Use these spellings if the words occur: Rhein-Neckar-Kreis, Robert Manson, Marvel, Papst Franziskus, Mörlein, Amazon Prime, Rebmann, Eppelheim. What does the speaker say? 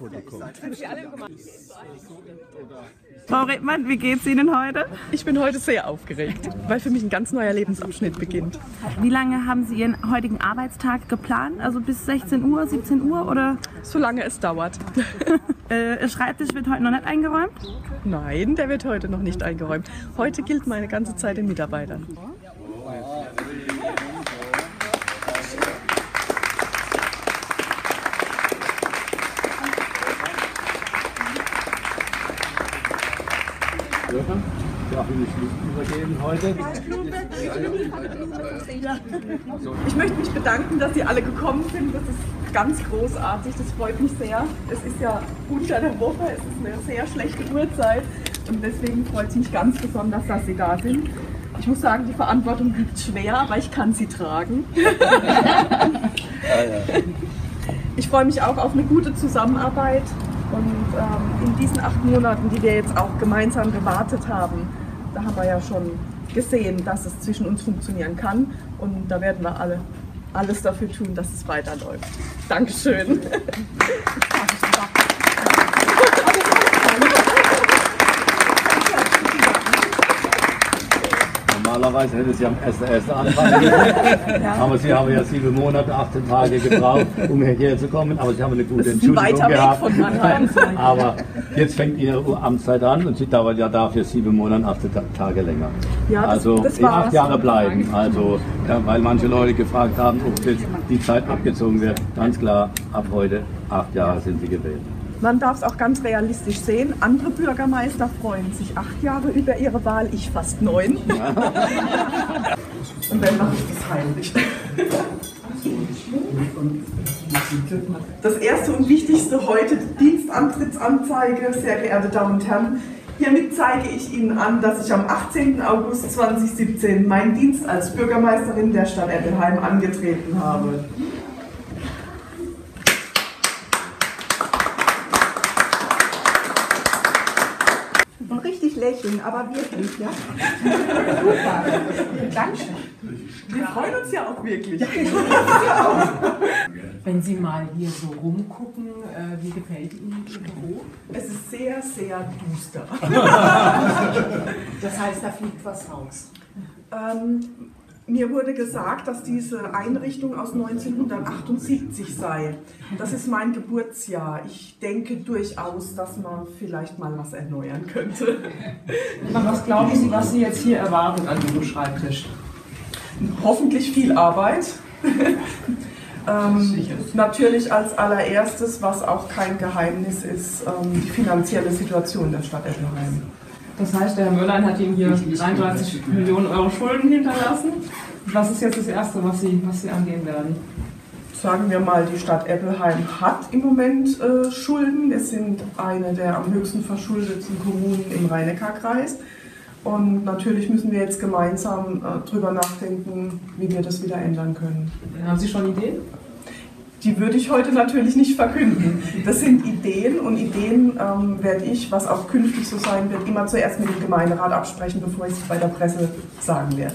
Foto kommt. Frau Rebmann, wie geht's Ihnen heute? Ich bin heute sehr aufgeregt, weil für mich ein ganz neuer Lebensabschnitt beginnt. Wie lange haben Sie Ihren heutigen Arbeitstag geplant? Also bis 16 Uhr, 17 Uhr oder? Solange es dauert. Schreibtisch wird heute noch nicht eingeräumt? Nein, der wird heute noch nicht eingeräumt. Heute gilt meine ganze Zeit den Mitarbeitern. Ich möchte mich bedanken, dass Sie alle gekommen sind. Das ist ganz großartig, das freut mich sehr. Es ist ja unter der Woche, es ist eine sehr schlechte Uhrzeit und deswegen freut es mich ganz besonders, dass Sie da sind. Ich muss sagen, die Verantwortung liegt schwer, aber ich kann sie tragen. Ich freue mich auch auf eine gute Zusammenarbeit. Und in diesen 8 Monaten, die wir jetzt auch gemeinsam gewartet haben, da haben wir ja schon gesehen, dass es zwischen uns funktionieren kann. Und da werden wir alle alles dafür tun, dass es weiterläuft. Dankeschön. Normalerweise hätte es ja am 1.1. anfangen müssen, aber Sie haben ja 7 Monate, 18 Tage gebraucht, um hierher zu kommen, aber Sie haben eine gute Entschuldigung gehabt. Von Mannheim. Aber jetzt fängt Ihre Amtszeit an und Sie dauert ja dafür 7 Monate, 18 Tage länger. Ja, also das 8 Jahre bleiben, also, ja, weil manche Leute gefragt haben, ob jetzt die Zeit abgezogen wird. Ganz klar, ab heute 8 Jahre sind Sie gewählt. Man darf es auch ganz realistisch sehen, andere Bürgermeister freuen sich 8 Jahre über ihre Wahl, ich fast 9. Ja. Und dann mache ich das heimlich. Das erste und wichtigste heute, Dienstantrittsanzeige, sehr geehrte Damen und Herren. Hiermit zeige ich Ihnen an, dass ich am 18. August 2017 meinen Dienst als Bürgermeisterin der Stadt Eppelheim angetreten habe. Lächeln, aber wirklich, ja? Super. Danke. Wir freuen uns ja auch wirklich. Wenn Sie mal hier so rumgucken, wie gefällt Ihnen Ihr Büro? Es ist sehr, sehr duster. Das heißt, da fliegt was raus. Mir wurde gesagt, dass diese Einrichtung aus 1978 sei. Das ist mein Geburtsjahr. Ich denke durchaus, dass man vielleicht mal was erneuern könnte. Was glauben Sie, was Sie jetzt hier erwarten an diesem Schreibtisch? Hoffentlich viel Arbeit. Natürlich als allererstes, was auch kein Geheimnis ist, die finanzielle Situation der Stadt Eppelheim. Das heißt, der Herr Mörlein hat Ihnen hier 33 Millionen Euro Schulden hinterlassen. Was ist jetzt das Erste, was Sie angehen werden? Sagen wir mal, die Stadt Eppelheim hat im Moment Schulden. Es sind eine der am höchsten verschuldeten Kommunen im Rhein-Neckar-Kreis. Und natürlich müssen wir jetzt gemeinsam darüber nachdenken, wie wir das wieder ändern können. Haben Sie schon Ideen? Die würde ich heute natürlich nicht verkünden. Das sind Ideen und Ideen werde ich, was auch künftig so sein wird, immer zuerst mit dem Gemeinderat absprechen, bevor ich es bei der Presse sagen werde.